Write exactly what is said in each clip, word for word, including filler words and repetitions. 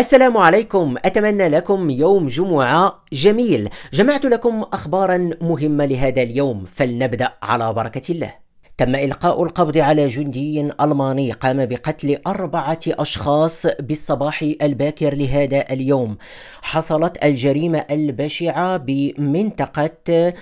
السلام عليكم، أتمنى لكم يوم جمعة جميل. جمعت لكم أخبارا مهمة لهذا اليوم، فلنبدأ على بركة الله. تم إلقاء القبض على جندي ألماني قام بقتل أربعة أشخاص بالصباح الباكر لهذا اليوم. حصلت الجريمة البشعة بمنطقة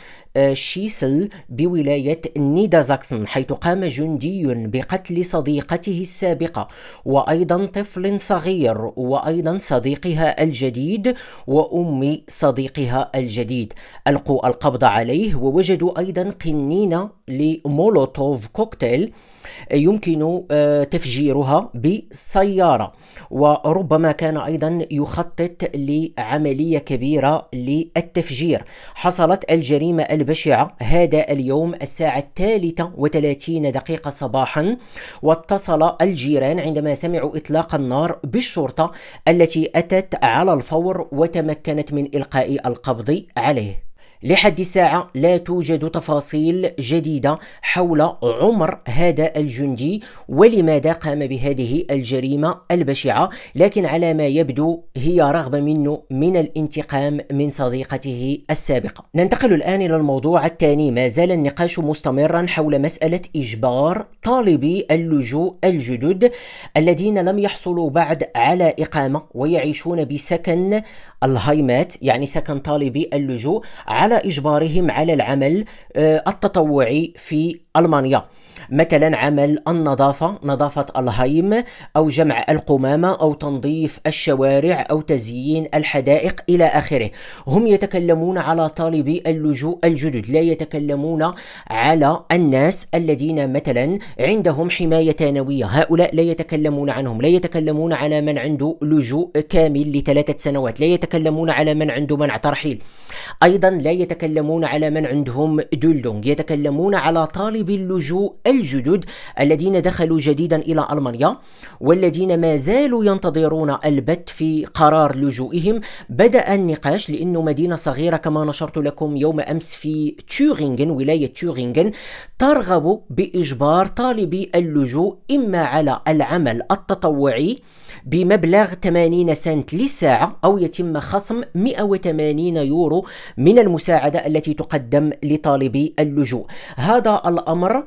شيسل بولاية نيدازاكسن، حيث قام جندي بقتل صديقته السابقة وأيضا طفل صغير وأيضا صديقها الجديد وأم صديقها الجديد. ألقوا القبض عليه ووجدوا أيضا قنينة لمولوتوف كوكتيل يمكن تفجيرها بسيارة، وربما كان أيضا يخطط لعملية كبيرة للتفجير. حصلت الجريمة البشعة هذا اليوم الساعة الثالثة وثلاثين دقيقة صباحا، واتصل الجيران عندما سمعوا إطلاق النار بالشرطة التي أتت على الفور وتمكنت من إلقاء القبض عليه. لحد الساعة لا توجد تفاصيل جديدة حول عمر هذا الجندي ولماذا قام بهذه الجريمة البشعة، لكن على ما يبدو هي رغبة منه من الانتقام من صديقته السابقة. ننتقل الآن إلى الموضوع الثاني. ما زال النقاش مستمرا حول مسألة إجبار طالبي اللجوء الجدد الذين لم يحصلوا بعد على إقامة ويعيشون بسكن الهايمات، يعني سكن طالبي اللجوء، على إجبارهم على العمل التطوعي في ألمانيا، مثلا عمل النظافة، نظافة الهايم، أو جمع القمامة، أو تنظيف الشوارع، أو تزيين الحدائق إلى آخره. هم يتكلمون على طالبي اللجوء الجدد، لا يتكلمون على الناس الذين مثلا عندهم حماية ثانوية، هؤلاء لا يتكلمون عنهم، لا يتكلمون على من عنده لجوء كامل لثلاثة سنوات، لا يتكلمون على من عنده منع ترحيل، أيضا لا يتكلمون على من عندهم دولدونج، يتكلمون على طالبي اللجوء الجدد الذين دخلوا جديدا إلى ألمانيا والذين ما زالوا ينتظرون البت في قرار لجوئهم. بدأ النقاش لأنه مدينة صغيرة كما نشرت لكم يوم أمس في تورينغن، ولاية تورينغن، ترغب بإجبار طالبي اللجوء إما على العمل التطوعي بمبلغ ثمانين سنت للساعة أو يتم خصم مئة وثمانين يورو من المساعدة التي تقدم لطالبي اللجوء. هذا الأمر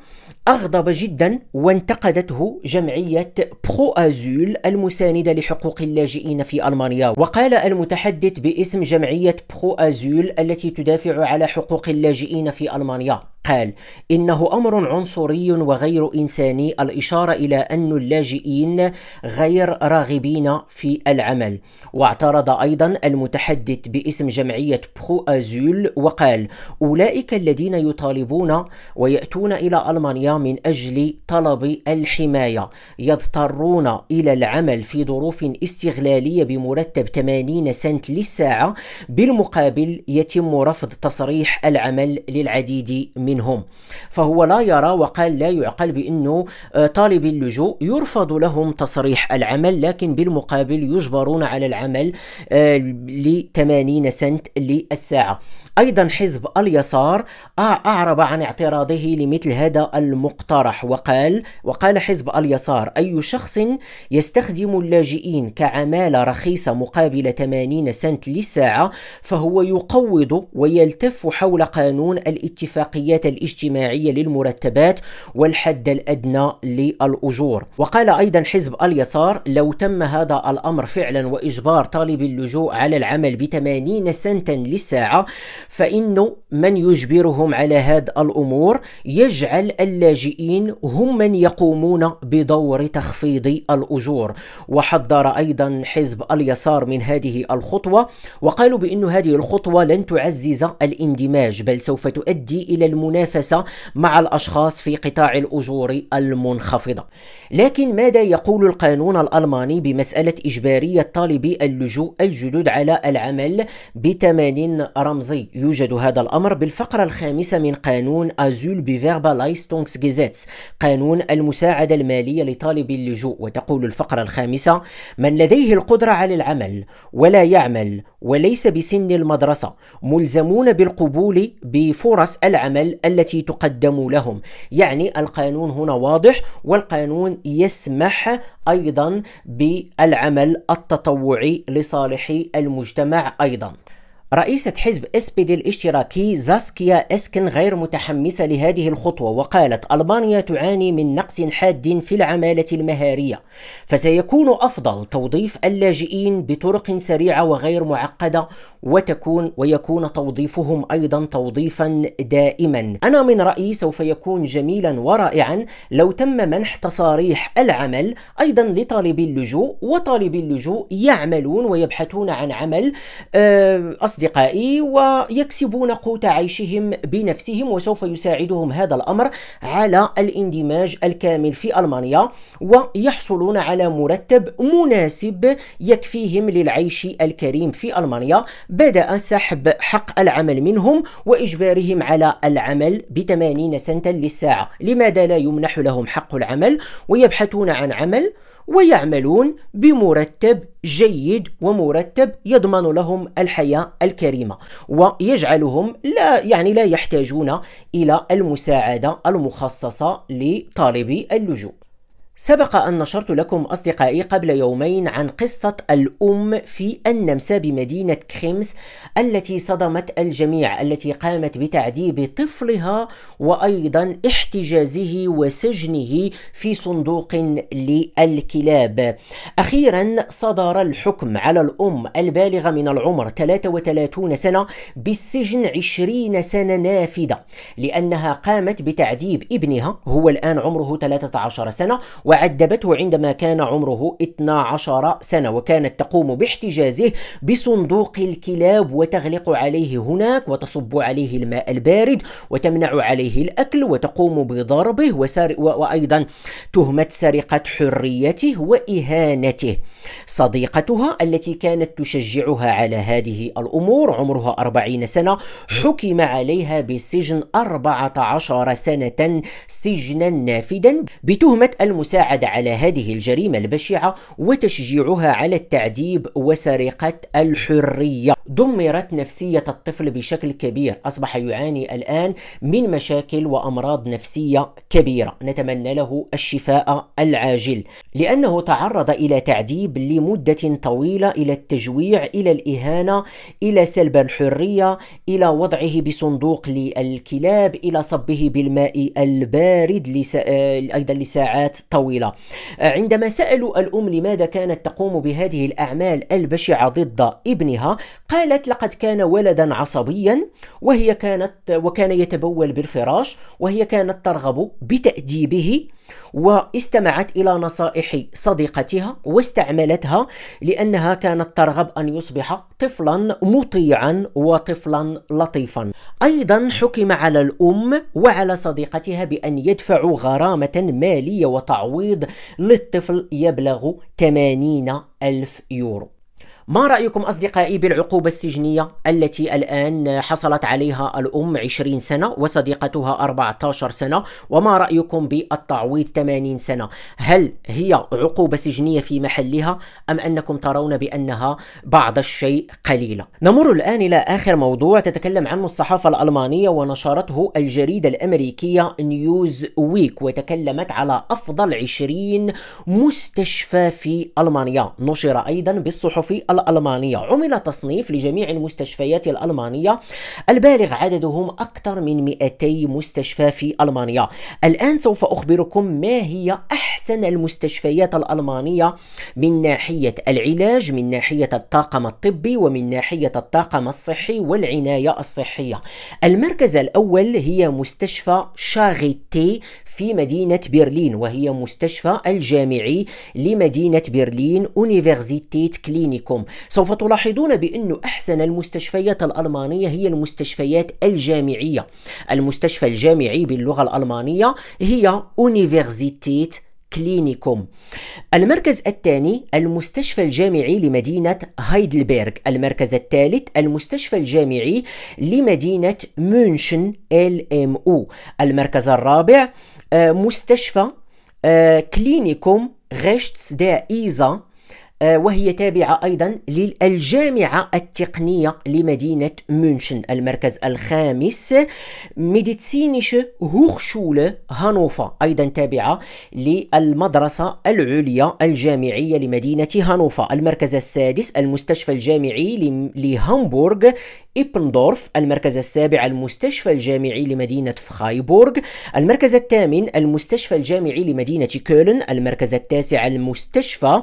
أغضب جدا وانتقدته جمعية برو أزول المساندة لحقوق اللاجئين في ألمانيا، وقال المتحدث باسم جمعية برو أزول التي تدافع على حقوق اللاجئين في ألمانيا، قال: إنه أمر عنصري وغير إنساني الإشارة إلى أن اللاجئين غير راغبين في العمل. واعترض أيضا المتحدث باسم جمعية برو أزول وقال: أولئك الذين يطالبون ويأتون إلى ألمانيا من أجل طلب الحماية يضطرون إلى العمل في ظروف استغلالية بمرتب ثمانين سنت للساعة، بالمقابل يتم رفض تصريح العمل للعديد من منهم. فهو لا يرى وقال لا يعقل بأنه طالبي اللجوء يرفض لهم تصريح العمل، لكن بالمقابل يجبرون على العمل ل ثمانين سنت للساعة. أيضا حزب اليسار أعرب عن اعتراضه لمثل هذا المقترح، وقال وقال حزب اليسار: أي شخص يستخدم اللاجئين كعمالة رخيصة مقابل ثمانين سنت للساعة فهو يقوض ويلتف حول قانون الاتفاقيات الاجتماعية للمرتبات والحد الأدنى للأجور. وقال أيضا حزب اليسار: لو تم هذا الأمر فعلا وإجبار طالب اللجوء على العمل بثمانين سنتا للساعة، فإن من يجبرهم على هذه الأمور يجعل اللاجئين هم من يقومون بدور تخفيض الأجور. وحذر أيضا حزب اليسار من هذه الخطوة، وقالوا بأن هذه الخطوة لن تعزز الاندماج بل سوف تؤدي إلى المنافسة مع الأشخاص في قطاع الأجور المنخفضة. لكن ماذا يقول القانون الألماني بمسألة إجبارية طالبي اللجوء الجدد على العمل بثمن رمزي؟ يوجد هذا الأمر بالفقرة الخامسة من قانون أزول بفيربا لايستونكس Gesetz قانون المساعدة المالية لطالب اللجوء. وتقول الفقرة الخامسة: من لديه القدرة على العمل ولا يعمل وليس بسن المدرسة ملزمون بالقبول بفرص العمل التي تقدم لهم. يعني القانون هنا واضح، والقانون يسمح أيضا بالعمل التطوعي لصالح المجتمع أيضا. رئيسة حزب اس بي دي الاشتراكي زاسكيا اسكن غير متحمسة لهذه الخطوة، وقالت: ألمانيا تعاني من نقص حاد في العمالة المهارية، فسيكون أفضل توظيف اللاجئين بطرق سريعة وغير معقدة، وتكون ويكون توظيفهم أيضا توظيفا دائما. أنا من رأيي سوف يكون جميلا ورائعا لو تم منح تصاريح العمل أيضا لطالبي اللجوء، وطالبي اللجوء يعملون ويبحثون عن عمل أصدقائي ويكسبون قوت عيشهم بنفسهم، وسوف يساعدهم هذا الأمر على الاندماج الكامل في ألمانيا، ويحصلون على مرتب مناسب يكفيهم للعيش الكريم في ألمانيا. بدأ سحب حق العمل منهم وإجبارهم على العمل بثمانين سنتا للساعة. لماذا لا يمنح لهم حق العمل ويبحثون عن عمل ويعملون بمرتب جيد ومرتب يضمن لهم الحياة الكريمة ويجعلهم لا يعني لا يحتاجون إلى المساعدة المخصصة لطالبي اللجوء. سبق أن نشرت لكم أصدقائي قبل يومين عن قصة الأم في النمسا بمدينة كريمس التي صدمت الجميع، التي قامت بتعذيب طفلها وأيضا احتجازه وسجنه في صندوق للكلاب. أخيرا صدر الحكم على الأم البالغة من العمر ثلاثة وثلاثين سنة بالسجن عشرين سنة نافذة، لأنها قامت بتعذيب ابنها، هو الآن عمره ثلاثة عشر سنة، وعذبته عندما كان عمره اثنتا عشرة سنة، وكانت تقوم باحتجازه بصندوق الكلاب وتغلق عليه هناك وتصب عليه الماء البارد وتمنع عليه الأكل وتقوم بضربه وسار... وأيضا تهمة سرقة حريته وإهانته. صديقتها التي كانت تشجعها على هذه الأمور عمرها أربعين سنة حكم عليها بالسجن أربعة عشر سنة سجنا نافذا بتهمة المساعدة على هذه الجريمة البشعة وتشجيعها على التعذيب وسرقة الحرية. دمرت نفسية الطفل بشكل كبير، أصبح يعاني الآن من مشاكل وأمراض نفسية كبيرة، نتمنى له الشفاء العاجل، لأنه تعرض إلى تعذيب لمدة طويلة، إلى التجويع، إلى الإهانة، إلى سلب الحرية، إلى وضعه بصندوق للكلاب، إلى صبه بالماء البارد لس... أيضا لساعات طويلة. عندما سألوا الأم لماذا كانت تقوم بهذه الأعمال البشعة ضد ابنها، قالت: لقد كان ولدا عصبيا، وهي كانت وكان يتبول بالفراش، وهي كانت ترغب بتأديبه، واستمعت إلى نصائح صديقتها واستعملتها، لأنها كانت ترغب أن يصبح طفلا مطيعا وطفلا لطيفا. أيضا حكم على الأم وعلى صديقتها بأن يدفعوا غرامة مالية وتعويض للطفل يبلغ ثمانين ألف يورو. ما رأيكم أصدقائي بالعقوبة السجنية التي الآن حصلت عليها الأم عشرين سنة وصديقتها أربعة عشر سنة؟ وما رأيكم بالتعويض ثمانين سنة؟ هل هي عقوبة سجنية في محلها أم أنكم ترون بأنها بعض الشيء قليلة؟ نمر الآن إلى آخر موضوع تتكلم عنه الصحافة الألمانية ونشرته الجريدة الأمريكية نيوز ويك، وتكلمت على أفضل عشرين مستشفى في ألمانيا. نشر أيضا بالصحف الألمانية، عمل تصنيف لجميع المستشفيات الألمانية البالغ عددهم أكثر من مئتي مستشفى في ألمانيا. الآن سوف أخبركم ما هي أحسن المستشفيات الألمانية من ناحية العلاج، من ناحية الطاقم الطبي، ومن ناحية الطاقم الصحي والعناية الصحية. المركز الأول هي مستشفى شاريتي في مدينة برلين، وهي مستشفى الجامعي لمدينة برلين أونيفرسيتيت كلينيكوم. سوف تلاحظون بأن أحسن المستشفيات الألمانية هي المستشفيات الجامعية. المستشفى الجامعي باللغة الألمانية هي أونيفرسيتيت كلينيكوم. المركز الثاني المستشفى الجامعي لمدينة هايدلبرغ. المركز الثالث المستشفى الجامعي لمدينة مونشن إل إم يو. المركز الرابع مستشفى كلينيكوم ريشتس دير إيزا، وهي تابعة أيضا للجامعة التقنية لمدينة مونشن. المركز الخامس ميديتسينيشة هوخشولة هانوفر، أيضا تابعة للمدرسة العليا الجامعية لمدينة هانوفر. المركز السادس المستشفى الجامعي لهامبورغ إبندورف. المركز السابع المستشفى الجامعي لمدينة فرايبورغ. المركز الثامن المستشفى الجامعي لمدينة كولن. المركز التاسع المستشفى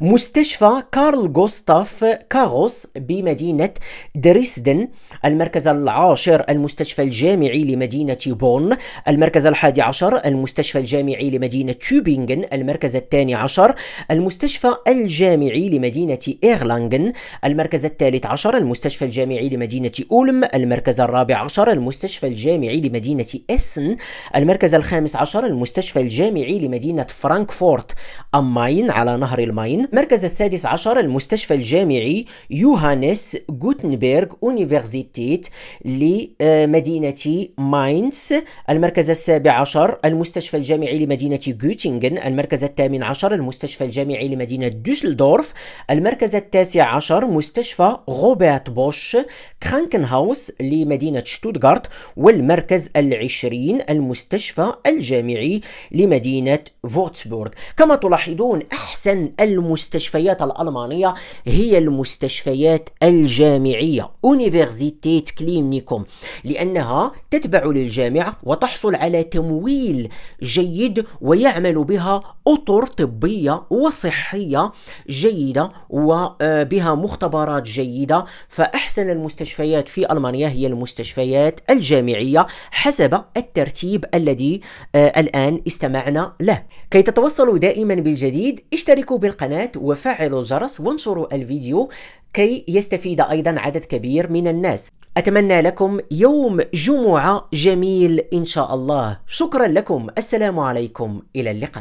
مستشفى كارل غوستاف كاروس بمدينة دريسدن. المركز العاشر المستشفى الجامعي لمدينة بون. المركز الحادي عشر المستشفى الجامعي لمدينة تيوبينغن. المركز الثاني عشر المستشفى الجامعي لمدينة إيرلانغن. المركز الثالث عشر المستشفى الجامعي لمدينة أولم. المركز الرابع عشر المستشفى الجامعي لمدينة أسن. المركز الخامس عشر المستشفى الجامعي لمدينة فرانكفورت أم ماين على نهر الماين. المركز السادس عشر المستشفى الجامعي يوهانس غوتنبرغ أونيفرسيتيت لمدينة ماينز. المركز السابع عشر المستشفى الجامعي لمدينة غوتينغن. المركز الثامن عشر المستشفى الجامعي لمدينة دوسلدورف. المركز التاسع عشر مستشفى روبرت بوش كرانكنهاوس لمدينة شتوتغارت. والمركز العشرين المستشفى الجامعي لمدينة فورتسبورغ. كما تلاحظون أحسن المستشفيات الألمانية هي المستشفيات الجامعية Universität Klinikum، لأنها تتبع للجامعة وتحصل على تمويل جيد ويعمل بها أطر طبية وصحية جيدة وبها مختبرات جيدة. فأحسن المستشفيات في ألمانيا هي المستشفيات الجامعية حسب الترتيب الذي آه الآن استمعنا له. كي تتوصلوا دائما بالجديد اشتركوا بالقناة وفعلوا الجرس وانشروا الفيديو كي يستفيد أيضا عدد كبير من الناس. أتمنى لكم يوم جمعة جميل إن شاء الله. شكرا لكم، السلام عليكم، إلى اللقاء.